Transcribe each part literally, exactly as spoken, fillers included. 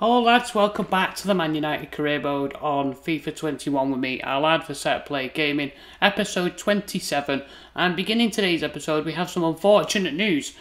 Hello lads, welcome back to the Man United Career Mode on FIFA twenty-one with me, our lad for Set Play Gaming, episode twenty-seven. And beginning today's episode, we have some unfortunate news.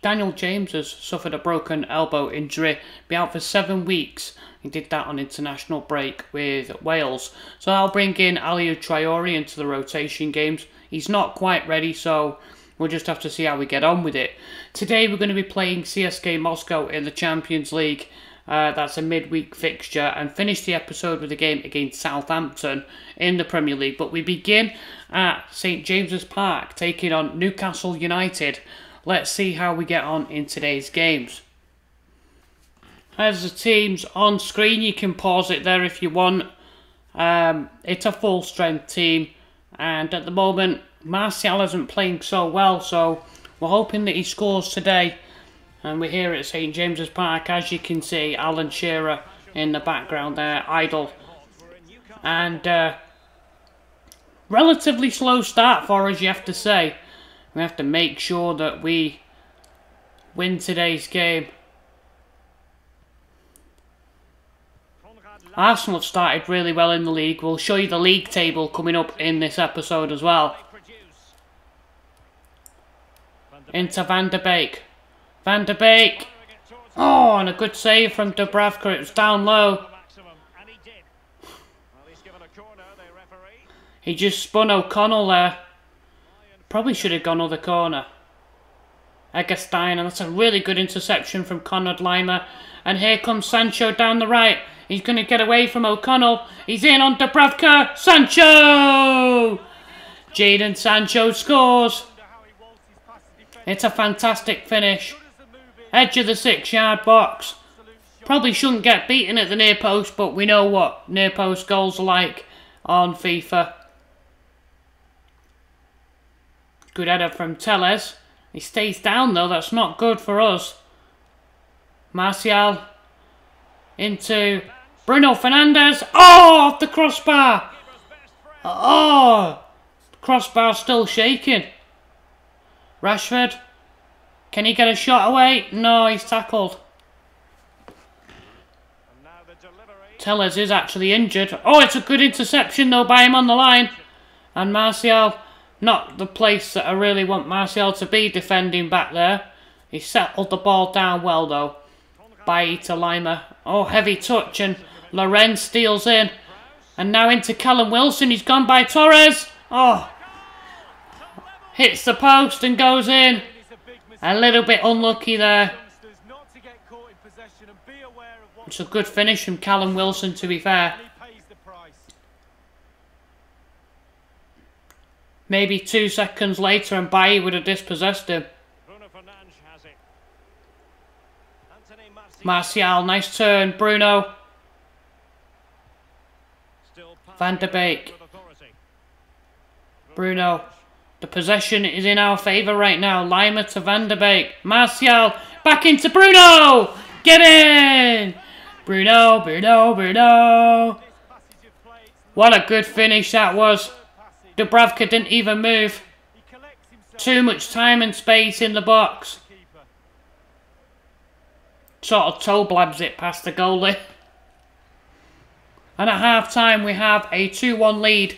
Daniel James has suffered a broken elbow injury, be out for seven weeks. He did that on international break with Wales. So I'll bring in Aliou Traoré into the rotation games. He's not quite ready, so we'll just have to see how we get on with it. Today we're going to be playing C S K A Moscow in the Champions League. Uh, that's a midweek fixture, and finish the episode with a game against Southampton in the Premier League. But we begin at Saint James's Park, taking on Newcastle United. Let's see how we get on in today's games. As the team's on screen, you can pause it there if you want. Um, it's a full strength team, and at the moment Martial isn't playing so well, so we're hoping that he scores today. And we're here at Saint James's Park, as you can see, Alan Shearer in the background there, idle. And uh, relatively slow start for us, you have to say. We have to make sure that we win today's game. Arsenal have started really well in the league. We'll show you the league table coming up in this episode as well. Into Van de Beek. Van de Beek. Oh, and a good save from Dubravka. It was down low. He just spun O'Connell there. Probably should have gone other corner. Eggestein, and that's a really good interception from Conrad Lima. And here comes Sancho down the right. He's going to get away from O'Connell. He's in on Dubravka. Sancho! Jadon Sancho scores. It's a fantastic finish. Edge of the six-yard box. Probably shouldn't get beaten at the near post, but we know what near post goals are like on FIFA. Good header from Torres. He stays down though, that's not good for us. Martial into Bruno Fernandes. Oh, off the crossbar. Oh, crossbar still shaking. Rashford. Can he get a shot away? No, he's tackled. Tellers is actually injured. Oh, it's a good interception though by him on the line. And Martial, not the place that I really want Martial to be defending back there. He settled the ball down well though. By to Lima. Oh, heavy touch, and Loren steals in. And now into Callum Wilson. He's gone by Torres. Oh. Hits the post and goes in. A little bit unlucky there. It's a good finish from Callum Wilson, to be fair. Maybe two seconds later and Bailly would have dispossessed him. Martial, nice turn. Bruno. Van de Beek. Bruno. The possession is in our favour right now. Lima to Van de Beek. Martial back into Bruno. Get in. Bruno, Bruno, Bruno. What a good finish that was. Dubravka didn't even move. Too much time and space in the box. Sort of toe blabs it past the goalie. And at half time we have a two one lead.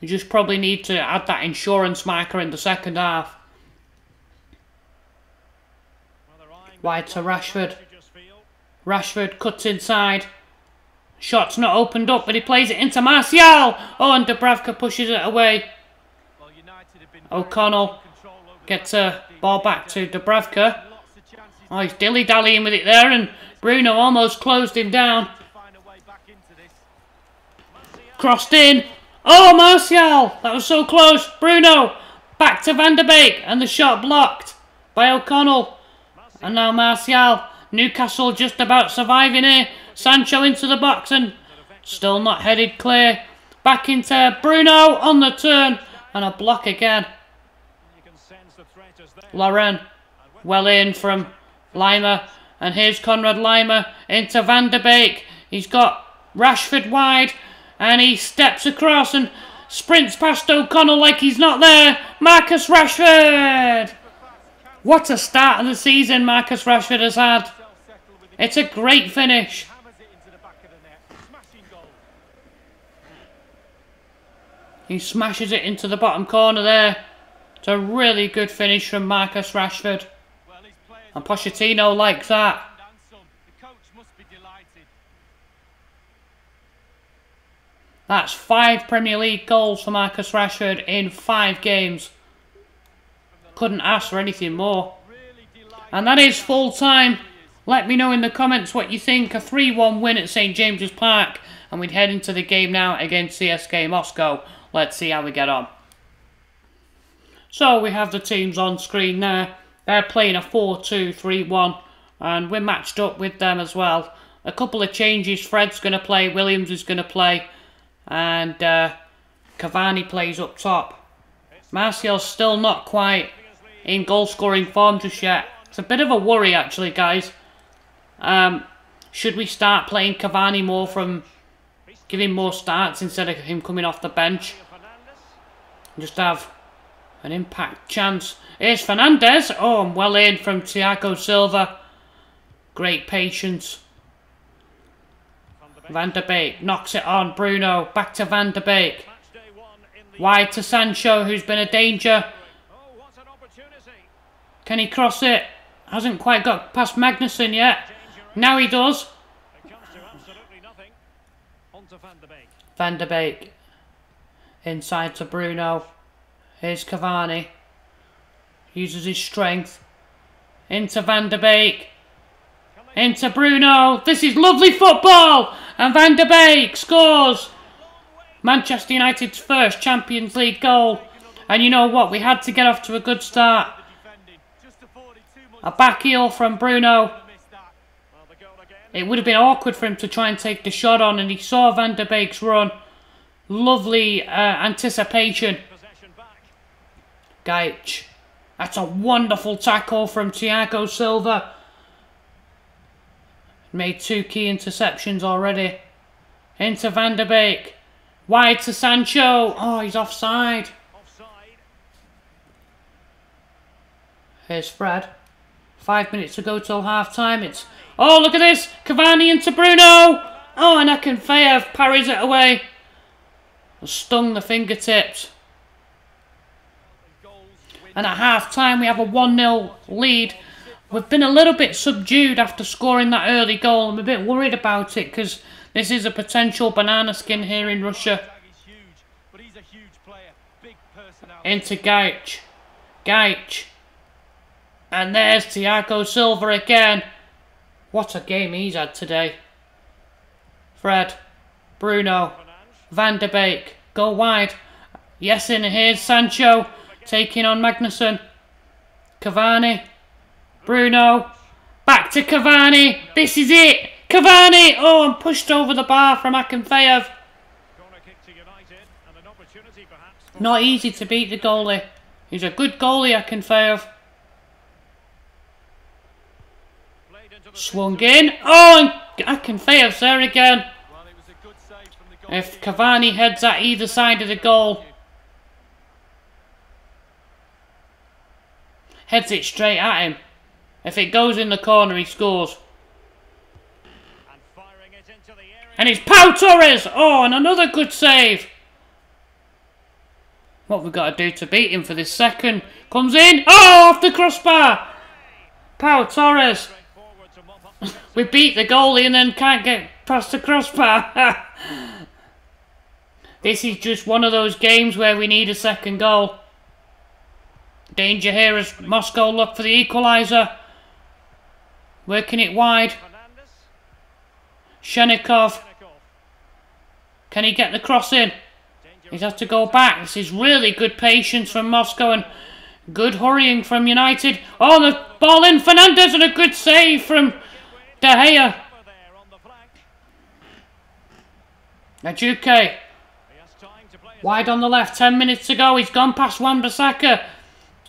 You just probably need to add that insurance marker in the second half. Wide to Rashford. Rashford cuts inside. Shot's not opened up, but he plays it into Martial. Oh, and Dubravka pushes it away. O'Connell gets the ball back to Dubravka. Oh, he's dilly-dallying with it there, and Bruno almost closed him down. Crossed in. Oh, Martial! That was so close. Bruno, back to Van de Beek, and the shot blocked by O'Connell. And now Martial. Newcastle just about surviving here. Sancho into the box and still not headed clear. Back into Bruno on the turn, and a block again. Loren, well in from Lima, and here's Conrad Lima into Van de Beek. He's got Rashford wide. And he steps across and sprints past O'Connell like he's not there. Marcus Rashford! What a start of the season Marcus Rashford has had. It's a great finish. He smashes it into the bottom corner there. It's a really good finish from Marcus Rashford. And Pochettino likes that. That's five Premier League goals for Marcus Rashford in five games. Couldn't ask for anything more. And that is full time. Let me know in the comments what you think. A three one win at Saint James's Park. And we'd head into the game now against C S K A Moscow. Let's see how we get on. So we have the teams on screen there. They're playing a four two three one. And we're matched up with them as well. A couple of changes. Fred's going to play. Williams is going to play. And uh, Cavani plays up top. Martial's still not quite in goal-scoring form just yet. It's a bit of a worry, actually, guys. Um, should we start playing Cavani more from... Give him more starts instead of him coming off the bench? Just have an impact chance. Here's Fernandes. Oh, and well in from Thiago Silva. Great patience. Van de Beek knocks it on. Bruno back to Van de Beek, wide to Sancho, who's been a danger. Can he cross it? Hasn't quite got past Magnussen yet. Now he does. Van de Beek inside to Bruno. Here's Cavani, uses his strength into Van de Beek, into Bruno. This is lovely football, and Van de Beek scores Manchester United's first Champions League goal. And you know what, we had to get off to a good start. A back heel from Bruno. It would have been awkward for him to try and take the shot on, and he saw Van de Beek's run. Lovely uh, anticipation. Gaich. That's a wonderful tackle from Thiago Silva. Made two key interceptions already. Into Van de Beek. Wide to Sancho. Oh, he's offside. offside. Here's Fred. Five minutes to go till half time. It's... Oh, look at this. Cavani into Bruno. Oh, and Akinfeev parries it away. Stung the fingertips. And at half time, we have a one nil lead. We've been a little bit subdued after scoring that early goal. I'm a bit worried about it because this is a potential banana skin here in Russia. Into Gaich. Gaich. And there's Thiago Silva again. What a game he's had today. Fred. Bruno. Van de Beek. Go wide. Yes, in here's Sancho. Taking on Magnussen. Cavani. Bruno, back to Cavani, this is it, Cavani, oh, and pushed over the bar from Akinfeev. Not easy to beat the goalie, he's a good goalie, Akinfeev. Swung in, oh, and Akinfeev's there again. If Cavani heads at either side of the goal, heads it straight at him. If it goes in the corner, he scores. And, firing it into the area. And it's Pau Torres! Oh, and another good save. What we've got to do to beat him for this second. Comes in. Oh, off the crossbar. Pau Torres. We beat the goalie and then can't get past the crossbar. This is just one of those games where we need a second goal. Danger here as Moscow look for the equaliser. Working it wide. Shenikov. Can he get the cross in? He's had to go back. This is really good patience from Moscow and good hurrying from United. Oh, the ball in. Fernandes and a good save from De Gea. Najuke. Wide on the left. Ten minutes to go. He's gone past Wan-Bissaka.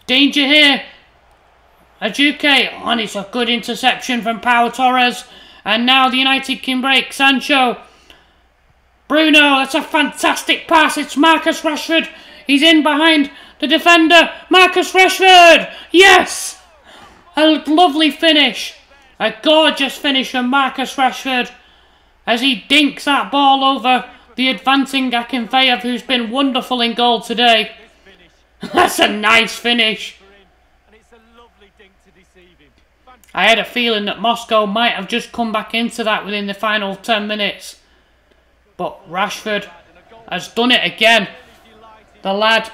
Danger here. Ajuke, oh, and it's a good interception from Pau Torres. And now the United can break. Sancho. Bruno, that's a fantastic pass. It's Marcus Rashford. He's in behind the defender. Marcus Rashford! Yes! A lovely finish. A gorgeous finish from Marcus Rashford as he dinks that ball over the advancing Akinfeev, who's been wonderful in goal today. That's a nice finish. I had a feeling that Moscow might have just come back into that within the final ten minutes. But Rashford has done it again. The lad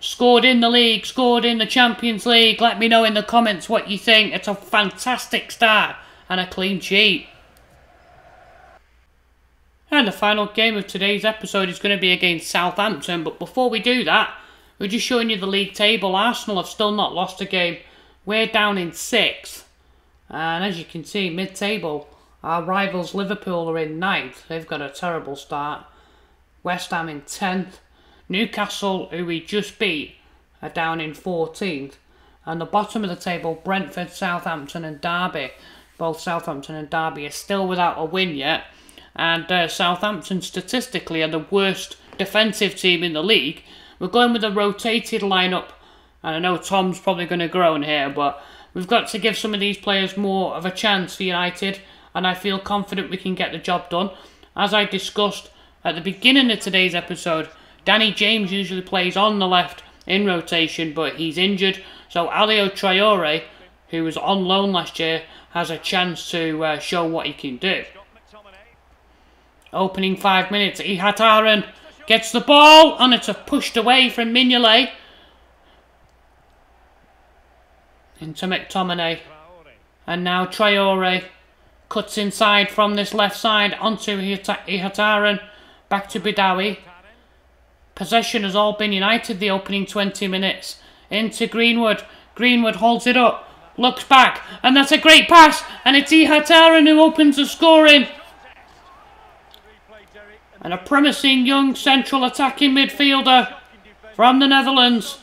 scored in the league, scored in the Champions League. Let me know in the comments what you think. It's a fantastic start and a clean sheet. And the final game of today's episode is going to be against Southampton. But before we do that, we're just showing you the league table. Arsenal have still not lost a game. We're down in sixth, and as you can see, mid-table, our rivals Liverpool are in ninth. They've got a terrible start. West Ham in tenth. Newcastle, who we just beat, are down in fourteenth. And the bottom of the table, Brentford, Southampton and Derby. Both Southampton and Derby are still without a win yet. And uh, Southampton, statistically, are the worst defensive team in the league. We're going with a rotated lineup. And I know Tom's probably going to groan here, but we've got to give some of these players more of a chance for United, and I feel confident we can get the job done. As I discussed at the beginning of today's episode, Danny James usually plays on the left in rotation, but he's injured, so Aliou Traoré, who was on loan last year, has a chance to uh, show what he can do. Opening five minutes, Ihattaren gets the ball, and it's a pushed away from Mignolet. Into McTominay, and now Traoré cuts inside from this left side onto Ihattaren, back to Boudaoui. Possession has all been United the opening twenty minutes. Into Greenwood, Greenwood holds it up, looks back, and that's a great pass, and it's Ihattaren who opens the scoring. And a promising young central attacking midfielder from the Netherlands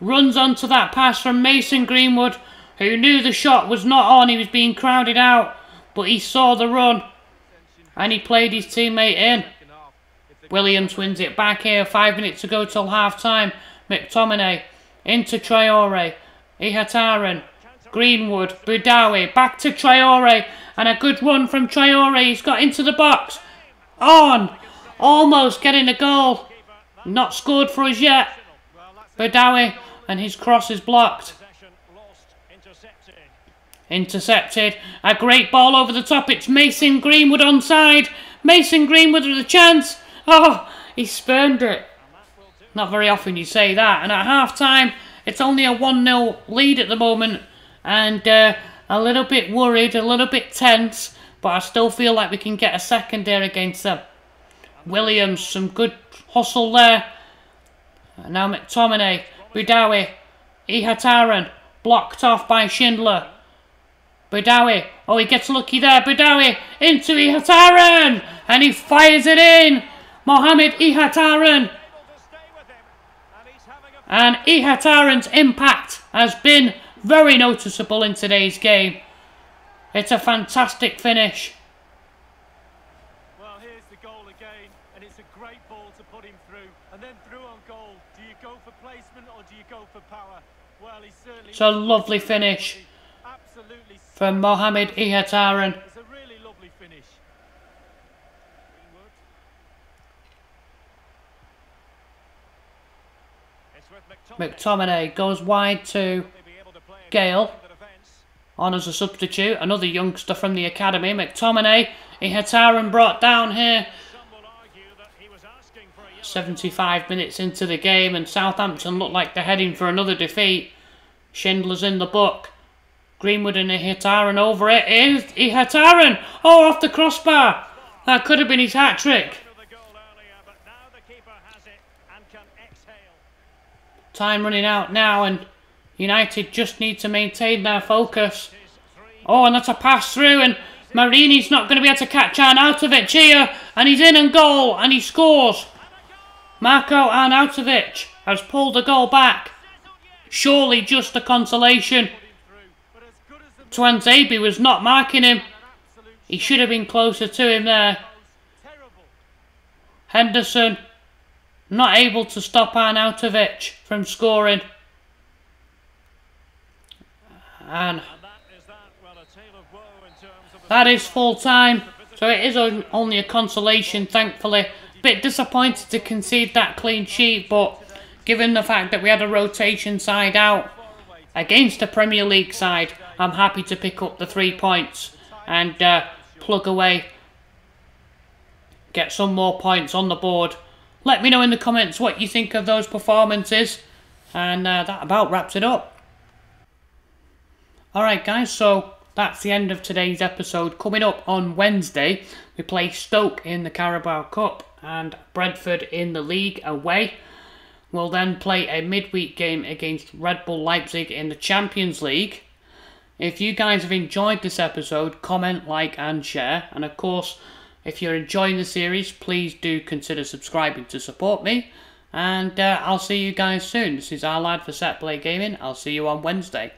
runs onto that pass from Mason Greenwood, who knew the shot was not on. He was being crowded out, but he saw the run and he played his teammate in. Williams wins it back here. Five minutes to go till half time. McTominay into Traoré, Ihattaren, Greenwood, Boudaoui, back to Traoré, and a good run from Traoré. He's got into the box, on, almost getting a goal. Not scored for us yet. Boudaoui, and his cross is blocked. Intercepted. A great ball over the top. It's Mason Greenwood onside. Mason Greenwood with a chance. Oh, he spurned it. Not very often you say that. And at half time, it's only a one nil lead at the moment. And uh, a little bit worried, a little bit tense. But I still feel like we can get a second there against them. Williams, some good hustle there. And now McTominay, Boudaoui, Ihattaren, blocked off by Schindler. Boudaoui, oh he gets lucky there, Boudaoui, into Ihattaren, and he fires it in. Mohamed Ihattaren. And Ihattaren's impact has been very noticeable in today's game. It's a fantastic finish. It's a lovely finish from Mohamed Ihattaren. It's a really lovely finish. McTominay goes wide to Gale, on as a substitute. Another youngster from the academy. McTominay, Ihattaren brought down here. seventy-five minutes into the game, and Southampton look like they're heading for another defeat. Schindler's in the book. Greenwood and Ihattaren over it. It is Ihattaren! Oh, off the crossbar! That could have been his hat-trick. Time running out now, and United just need to maintain their focus. Oh, and that's a pass through, and Marini's not going to be able to catch Arnautovic here. And he's in and goal, and he scores. Marko Arnautovic has pulled the goal back. Surely just a consolation. Twanzebe was not marking him. He should have been closer to him there. Henderson not able to stop Arnautovic from scoring. And That is full time, so it is only a consolation, thankfully. Bit disappointed to concede that clean sheet, but given the fact that we had a rotation side out against the Premier League side, I'm happy to pick up the three points and uh, plug away, get some more points on the board. Let me know in the comments what you think of those performances, and uh, that about wraps it up. Alright guys, so that's the end of today's episode. Coming up on Wednesday, we play Stoke in the Carabao Cup and Brentford in the league away. We'll then play a midweek game against Red Bull Leipzig in the Champions League. If you guys have enjoyed this episode, comment, like and share. And of course, if you're enjoying the series, please do consider subscribing to support me. And uh, I'll see you guys soon. This is our lad for Set Play Gaming. I'll see you on Wednesday.